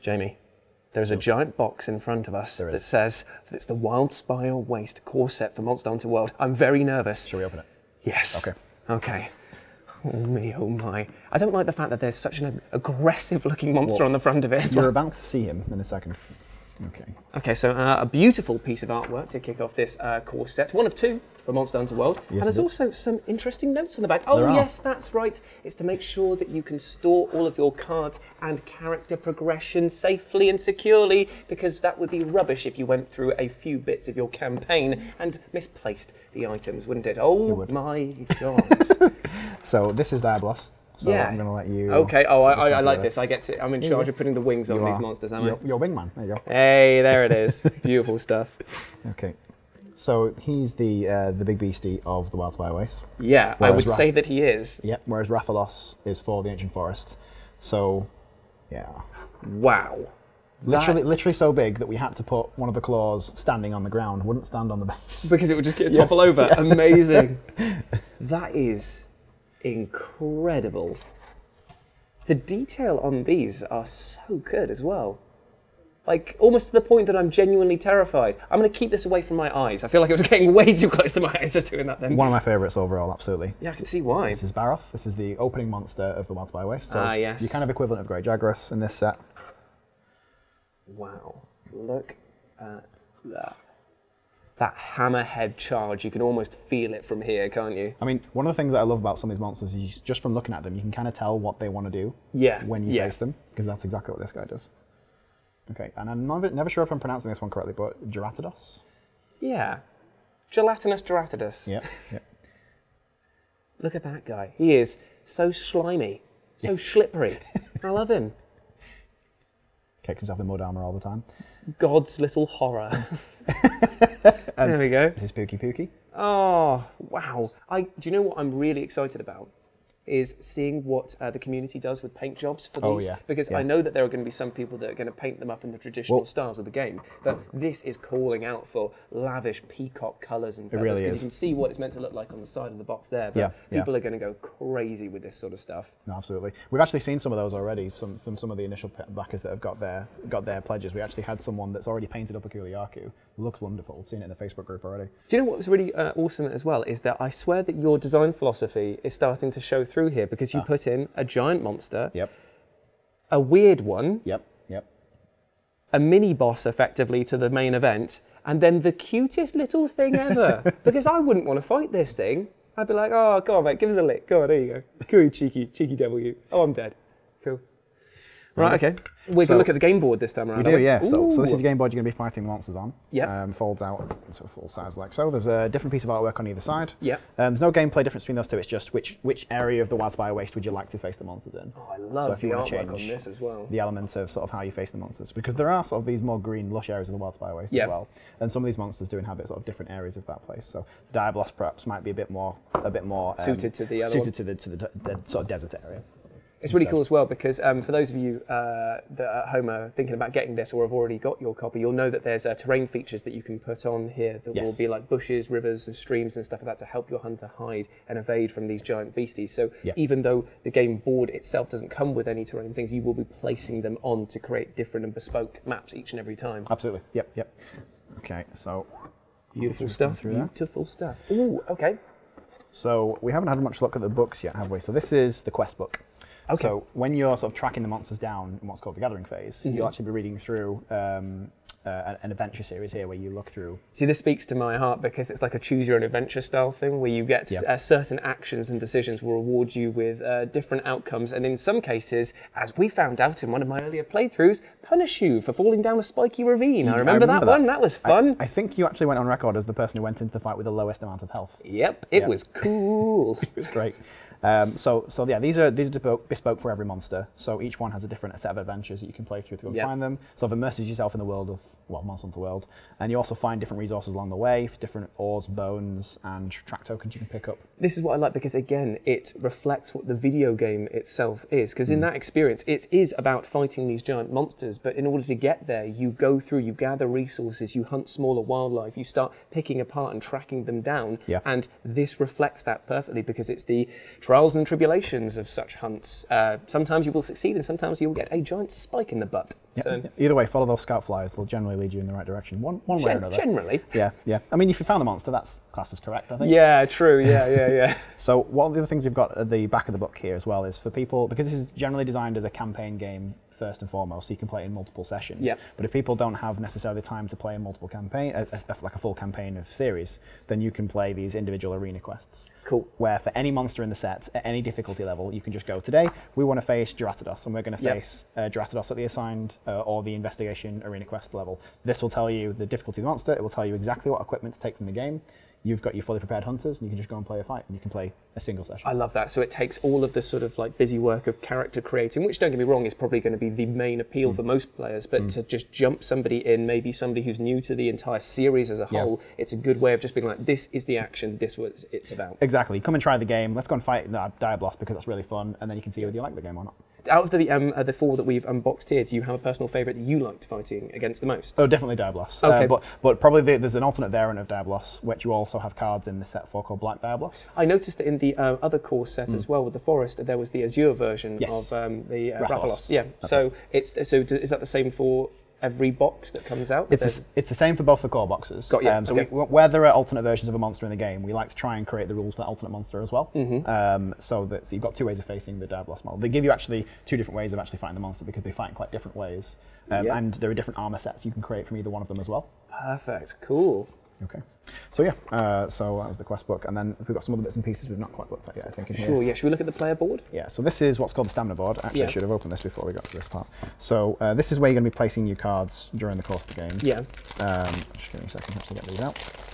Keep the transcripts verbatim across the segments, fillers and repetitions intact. Jamie, there's a giant box in front of us that says that it's the Wildspire Waste core set for Monster Hunter World. I'm very nervous. Shall we open it? Yes. Okay. Okay. Oh me, oh my. I don't like the fact that there's such an aggressive looking monster well, on the front of it as well. You're about to see him in a second. Okay. Okay, so uh, a beautiful piece of artwork to kick off this uh, core set. One of two for Monster Hunter World. Yes, and there's also some interesting notes on the back. Oh yes, that's right. It's to make sure that you can store all of your cards and character progression safely and securely, because that would be rubbish if you went through a few bits of your campaign and misplaced the items, wouldn't it? Oh it my God. So this is Diablos. So yeah. I'm going to let you... Okay, oh, I, I like this. I get it. I'm in charge yeah. of putting the wings on you these are. monsters, am I? You're, you're wingman. There you go. Hey, there it is. Beautiful stuff. Okay. So he's the uh, the big beastie of the Wildspire Waste. Yeah, whereas I would Ra say that he is. Yeah, whereas Rathalos is for the Ancient Forest. So, yeah. Wow. Literally, that... literally so big that we had to put one of the claws standing on the ground. Wouldn't stand on the base. Because it would just get yeah. topple over. Yeah. Amazing. That is... incredible. The detail on these are so good as well. Like, almost to the point that I'm genuinely terrified. I'm going to keep this away from my eyes. I feel like it was getting way too close to my eyes just doing that then. One of my favourites overall, absolutely. Yeah, I can see why. This is Baroth. This is the opening monster of the Wildspire Waste. So ah, yes. You're kind of equivalent of Great Jagras in this set. Wow. Look at that. That hammerhead charge, you can almost feel it from here, can't you? I mean, one of the things that I love about some of these monsters is just from looking at them, you can kind of tell what they want to do yeah. when you yeah. face them, because that's exactly what this guy does. Okay, and I'm never, never sure if I'm pronouncing this one correctly, but Geratidos? Yeah. Gelatinous Geratidos. Yeah, yeah. Look at that guy. He is so slimy, so yeah. slippery. I love him. Kicks himself in mud armor all the time. God's little horror. Um, there we go. This is Pukipuki. Oh, wow. I, do you know what I'm really excited about? Is seeing what uh, the community does with paint jobs for oh, these. Yeah. Because yeah. I know that there are going to be some people that are going to paint them up in the traditional well, styles of the game, but this is calling out for lavish peacock colours and feathers. It really is. You can see what it's meant to look like on the side of the box there, but yeah, people yeah. are going to go crazy with this sort of stuff. No, absolutely. We've actually seen some of those already some, from some of the initial backers that have got their, got their pledges. We actually had someone that's already painted up a Kuliyaku. Looks wonderful. We've seen it in the Facebook group already. Do you know what was really uh, awesome as well is that I swear that your design philosophy is starting to show through here, because you ah. put in a giant monster, yep. a weird one, yep. Yep. a mini boss effectively to the main event, and then the cutest little thing ever. Because I wouldn't want to fight this thing. I'd be like, oh, come on, mate, give us a lick. Go on, there you go. Cool, cheeky, cheeky W. Oh, I'm dead. Cool. Right, okay. We're so, going to look at the game board this time around. We do, we? yeah. So, so this is the game board you're going to be fighting the monsters on. Yeah. Um, folds out into full size like so. There's a different piece of artwork on either side. Yeah. Um, there's no gameplay difference between those two. It's just which which area of the Wildspire Waste would you like to face the monsters in. Oh, I love so if the you want artwork to change on this as well. The elements of sort of how you face the monsters, because there are sort of these more green, lush areas of the Wildspire Waste yep. as well. And some of these monsters do inhabit sort of different areas of that place. So the Diablos perhaps might be a bit more a bit more um, suited to the other suited one. to the to the, the sort of desert area. It's really cool as well, because um, for those of you uh, that are at home are thinking about getting this or have already got your copy, you'll know that there's uh, terrain features that you can put on here that yes. will be like bushes, rivers and streams and stuff like that to help your hunter hide and evade from these giant beasties. So yeah. even though the game board itself doesn't come with any terrain things, you will be placing them on to create different and bespoke maps each and every time. Absolutely. Yep, yep. Okay, so... Beautiful stuff, beautiful that. stuff. Ooh, okay. So we haven't had much luck at the books yet, have we? So this is the quest book. Okay. So when you're sort of tracking the monsters down in what's called the gathering phase, mm-hmm. you'll actually be reading through um, uh, an adventure series here where you look through... See, this speaks to my heart because it's like a choose-your-own-adventure style thing where you get yep. uh, certain actions and decisions will reward you with uh, different outcomes, and in some cases, as we found out in one of my earlier playthroughs, punish you for falling down a spiky ravine. I remember, I remember that, that one. That was fun. I, I think you actually went on record as the person who went into the fight with the lowest amount of health. Yep, it yep. was cool. It was great. Um, so, so yeah, these are these are bespoke for every monster. So each one has a different set of adventures that you can play through to go yep. and find them. So it immerses yourself in the world of well, Monster Hunter World, and you also find different resources along the way, different ores, bones, and track tokens you can pick up. This is what I like because again, it reflects what the video game itself is. Because mm. in that experience, it is about fighting these giant monsters. But in order to get there, you go through, you gather resources, you hunt smaller wildlife, you start picking apart and tracking them down. Yeah. And this reflects that perfectly because it's the trials and tribulations of such hunts. Uh, sometimes you will succeed and sometimes you'll get a giant spike in the butt. Yep. So, either way, follow those scout flies. They'll generally lead you in the right direction, one, one way or another. Generally. Yeah, yeah. I mean, if you found the monster, that's classed as correct, I think. Yeah, true. Yeah, yeah, yeah. So one of the other things we've got at the back of the book here as well is for people, because this is generally designed as a campaign game first and foremost, so you can play it in multiple sessions. Yep. But if people don't have necessarily time to play in multiple campaign, a, a, like a full campaign of series, then you can play these individual arena quests. Cool. Where for any monster in the set, at any difficulty level, you can just go, today we want to face Geratidos, and we're going to yep. face uh, Geratidos at the assigned uh, or the investigation arena quest level. This will tell you the difficulty of the monster, it will tell you exactly what equipment to take from the game. You've got your fully prepared hunters, and you can just go and play a fight, and you can play a single session. I love that. So it takes all of the sort of like busy work of character creating, which don't get me wrong, is probably going to be the main appeal mm. for most players, but mm. to just jump somebody in, maybe somebody who's new to the entire series as a yeah. whole, it's a good way of just being like, this is the action, this was it's about. Exactly. Come and try the game. Let's go and fight uh, Diablos because that's really fun, and then you can see whether you like the game or not. Out of the um, uh, the four that we've unboxed here, do you have a personal favourite that you liked fighting against the most? Oh, definitely Diablos. Okay. Uh, but, but probably the, there's an alternate variant of Diablos, which you also have cards in the set for called Black Diablos. I noticed that in the uh, other core set mm. as well with the forest, that there was the Azure version yes. of um, the uh, Rathalos. Rathalos. Yeah. That's so it. it's so is that the same for every box that comes out? It's the, it's the same for both the core boxes. Got you. Um, so okay. we, where there are alternate versions of a monster in the game, we like to try and create the rules for that alternate monster as well. Mm-hmm. um, so, that, so you've got two ways of facing the Diablos model. They give you actually two different ways of actually fighting the monster because they fight in quite different ways. Um, yeah. And there are different armor sets you can create from either one of them as well. Perfect. Cool. Okay. So yeah, uh, so that was the quest book, and then we've got some other bits and pieces we've not quite looked at yet, I think. Sure, yeah. Should we look at the player board? Yeah, so this is what's called the stamina board. Actually, yeah. I should have opened this before we got to this part. So uh, this is where you're going to be placing your cards during the course of the game. Yeah. Um, just give me a second, I have to get these out.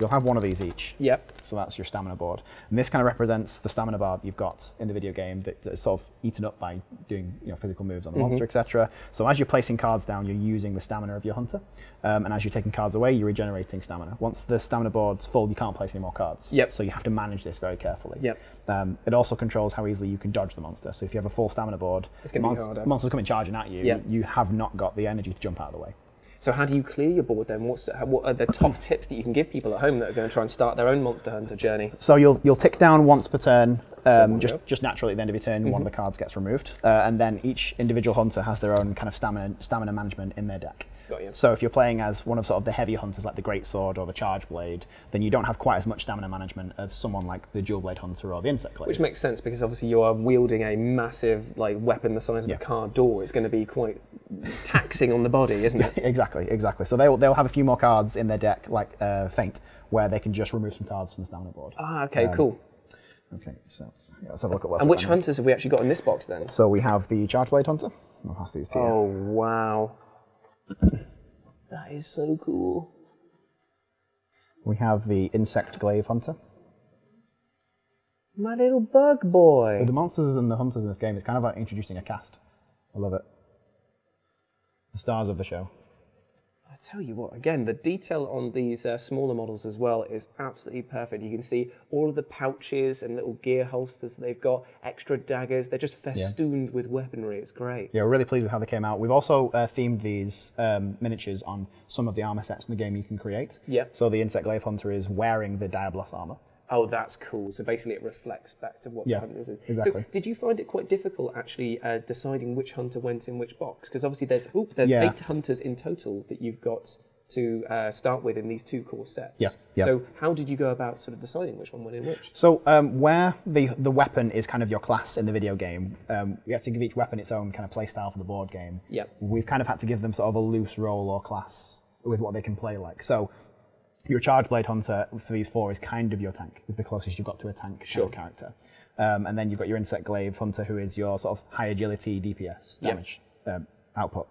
You'll have one of these each. Yep. So that's your stamina board. And this kind of represents the stamina bar that you've got in the video game that, that is sort of eaten up by doing you know, physical moves on the mm-hmm. monster, et cetera. So as you're placing cards down, you're using the stamina of your hunter. Um, and as you're taking cards away, you're regenerating stamina. Once the stamina board's full, you can't place any more cards. Yep. So you have to manage this very carefully. Yep. Um, it also controls how easily you can dodge the monster. So if you have a full stamina board, the monster, monster's coming charging at you, yep. you have not got the energy to jump out of the way. So how do you clear your board then? What's, what are the top tips that you can give people at home that are going to try and start their own Monster Hunter journey? So you'll, you'll tick down once per turn, um, just, just naturally at the end of your turn, mm-hmm. one of the cards gets removed. Uh, and then each individual hunter has their own kind of stamina, stamina management in their deck. Got you. So if you're playing as one of sort of the heavier hunters like the Great Sword or the Charge Blade, then you don't have quite as much stamina management as someone like the Dual Blade Hunter or the Insect Glaive. Which makes sense because obviously you are wielding a massive like weapon the size of yeah. a car door. It's going to be quite taxing on the body, isn't it? Exactly, exactly. So they'll they'll have a few more cards in their deck, like uh, Feint, where they can just remove some cards from the stamina board. Ah, okay, um, cool. Okay, so yeah, let's have a look at what. And which hunters have we actually got in this box then? So we have the Charge Blade Hunter. I'll pass these to you. Oh wow. That is so cool. We have the Insect Glaive Hunter. My little bug boy. With the monsters and the hunters in this game, it's kind of like introducing a cast. I love it. The stars of the show. I tell you what, again, the detail on these uh, smaller models as well is absolutely perfect. You can see all of the pouches and little gear holsters that they've got, extra daggers. They're just festooned yeah. with weaponry. It's great. Yeah, we're really pleased with how they came out. We've also uh, themed these um, miniatures on some of the armor sets in the game you can create. Yeah. So the Insect Glaive Hunter is wearing the Diablos armor. Oh, that's cool. So basically it reflects back to what yeah, the hunter is in. Exactly. So did you find it quite difficult actually uh, deciding which hunter went in which box? Because obviously there's oop, there's yeah. eight hunters in total that you've got to uh, start with in these two core sets. Yeah, yeah. So how did you go about sort of deciding which one went in which? So um, where the, the weapon is kind of your class in the video game, um, you have to give each weapon its own kind of play style for the board game. Yeah. We've kind of had to give them sort of a loose role or class with what they can play like. So your Charge Blade Hunter for these four is kind of your tank, is the closest you've got to a tank sure. kind of character. Um, and then you've got your Insect Glaive Hunter, who is your sort of high agility D P S damage yep. um, output.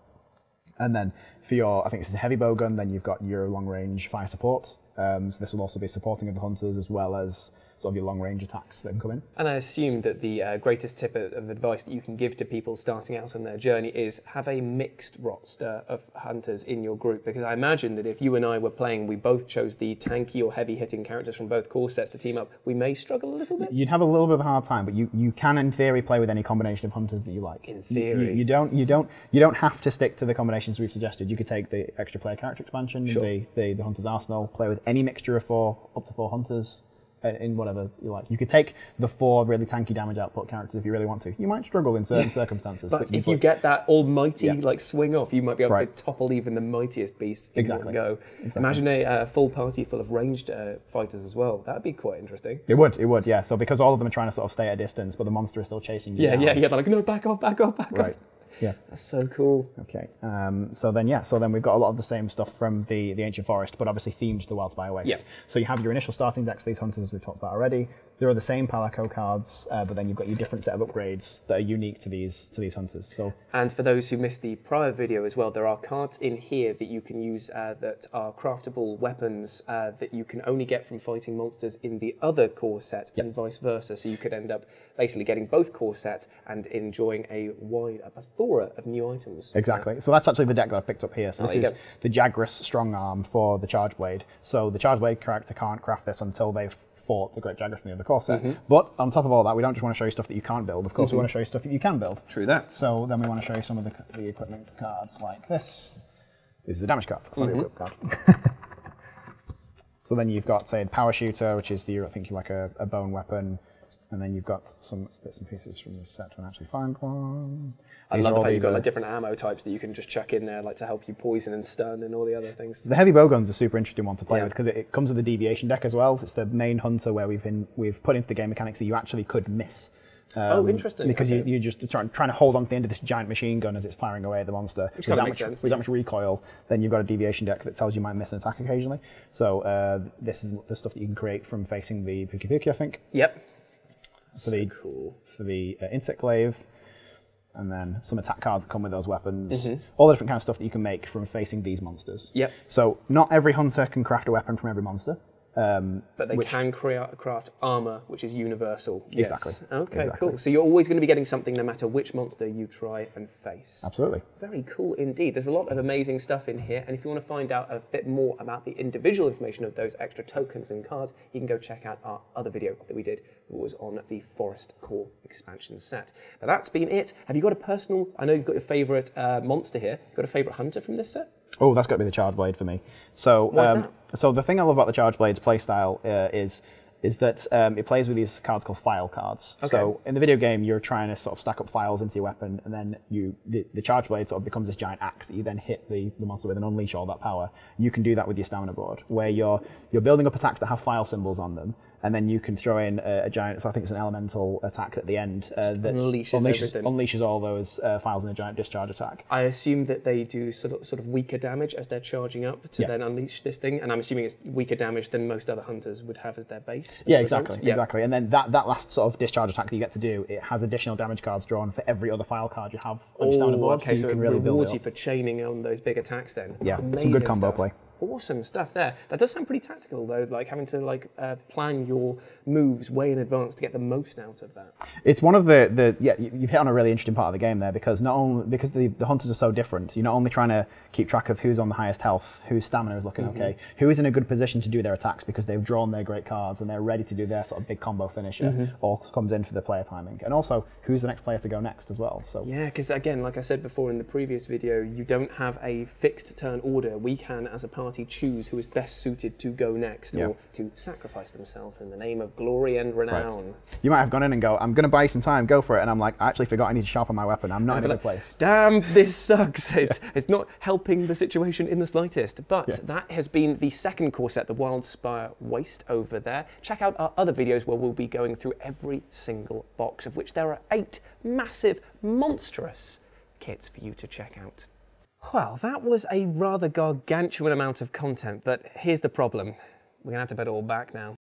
And then for your, I think it's a heavy bow gun, then you've got your long range fire support. Um, so this will also be supporting of the hunters as well as sort of your long range attacks that can come in. And I assume that the uh, greatest tip of, of advice that you can give to people starting out on their journey is have a mixed roster of hunters in your group, because I imagine that if you and I were playing, we both chose the tanky or heavy hitting characters from both core sets to team up, we may struggle a little bit. You'd have a little bit of a hard time, but you, you can in theory play with any combination of hunters that you like. In theory. You, you, you, don't, you, don't, you don't have to stick to the combinations we've suggested. You could take the extra player character expansion, sure. the, the, the hunter's arsenal, play with any mixture of four, up to four hunters. in whatever you like. You could take the four really tanky damage output characters if you really want to. You might struggle in certain yeah. circumstances. But, but if you, you get that almighty yeah. like swing off, you might be able right. to topple even the mightiest beast in exactly. one go. Exactly. Imagine a uh, full party full of ranged uh, fighters as well. That'd be quite interesting. It would, it would, yeah. So because all of them are trying to sort of stay at a distance, but the monster is still chasing you. Yeah, down. yeah, yeah. They're like, no, back off, back off, back right. off. Yeah, that's so cool. Okay, um, so then yeah, so then we've got a lot of the same stuff from the the Ancient Forest, but obviously themed to the Wildspire Waste. Yeah. So you have your initial starting deck for these hunters, as we've talked about already. There are the same Palico cards, uh, but then you've got your different set of upgrades that are unique to these to these hunters. So, and for those who missed the prior video as well, there are cards in here that you can use uh, that are craftable weapons uh, that you can only get from fighting monsters in the other core set, yep. and vice versa. So you could end up basically getting both core sets and enjoying a wide a plethora of new items. Exactly. So that's actually the deck that I picked up here. So this oh, is go. the Jagras Strong Arm for the Charge Blade. So the Charge Blade character can't craft this until they've fought the Great Jagras from the other core set. Mm-hmm. But on top of all that, we don't just want to show you stuff that you can't build. Of course, mm-hmm. we want to show you stuff that you can build. True that. So then we want to show you some of the, the equipment cards like this. These are the damage cards. That's mm-hmm. not the equip card. So then you've got, say, the Power Shooter, which is the, I think, like a, a bone weapon. And then you've got some bits and pieces from this set when I actually find one. I these love how you've got like different ammo types that you can just chuck in there, like to help you poison and stun and all the other things. So the heavy bowgun's a super interesting one to play yeah. with because it, it comes with a deviation deck as well. It's the main hunter where we've been, we've put into the game mechanics that you actually could miss. Um, oh, interesting. Because okay. you, you're just trying, trying to hold on to the end of this giant machine gun as it's firing away at the monster. Which kind of makes sense. With that much recoil, then you've got a deviation deck that tells you might miss an attack occasionally. So uh, this is the stuff that you can create from facing the Pukipuki, I think. Yep. For the, so cool. for the uh, Insect Glaive, and then some attack cards that come with those weapons. Mm-hmm. All the different kind of stuff that you can make from facing these monsters. Yep. So not every hunter can craft a weapon from every monster. Um, but they which, can craft armor, which is universal. Yes. Exactly. Okay, exactly. Cool. So you're always going to be getting something no matter which monster you try and face. Absolutely. Very cool indeed. There's a lot of amazing stuff in here, and if you want to find out a bit more about the individual information of those extra tokens and cards, you can go check out our other video that we did that was on the Forest Core expansion set. But that's been it. Have you got a personal, I know you've got your favourite uh, monster here, got a favourite hunter from this set? Oh, that's got to be the Charge Blade for me. So, um, so the thing I love about the Charge Blade's playstyle uh, is is that um, it plays with these cards called file cards. Okay. So in the video game, you're trying to sort of stack up files into your weapon, and then you the, the Charge Blade sort of becomes this giant axe that you then hit the, the monster with and unleash all that power. You can do that with your stamina board, where you're you're building up attacks that have file symbols on them, and then you can throw in a, a giant, so I think it's an elemental attack at the end uh, that unleashes, unleashes, unleashes all those uh, files in a giant discharge attack. I assume that they do sort of, sort of weaker damage as they're charging up to yeah. then unleash this thing, and I'm assuming it's weaker damage than most other hunters would have as their base. As yeah, exactly, yeah. exactly. And then that, that last sort of discharge attack that you get to do, it has additional damage cards drawn for every other file card you have on oh, your standard board, okay, so, so you can really build it up. You for chaining on those big attacks then. Yeah, amazing some good combo stuff. play. Awesome stuff there. That does sound pretty tactical though, like having to like uh, plan your moves way in advance to get the most out of that. It's one of the, the yeah, you've hit on a really interesting part of the game there, because not only because the, the hunters are so different, you're not only trying to keep track of who's on the highest health, whose stamina is looking mm-hmm. okay, who is in a good position to do their attacks because they've drawn their great cards and they're ready to do their sort of big combo finisher, mm-hmm. all comes in for the player timing. And also, who's the next player to go next as well. So yeah, because again, like I said before in the previous video, you don't have a fixed turn order. We can, as a party, choose who is best suited to go next yeah. or to sacrifice themselves in the name of glory and renown. Right. You might have gone in and go, I'm going to buy some time, go for it. And I'm like, I actually forgot I need to sharpen my weapon. I'm not in a good place. Damn, this sucks. It's, yeah. it's not helping the situation in the slightest. But yeah. that has been the second core set, the Wildspire Waste over there. Check out our other videos where we'll be going through every single box, of which there are eight massive, monstrous kits for you to check out. Well, that was a rather gargantuan amount of content, but here's the problem. We're going to have to put it all back now.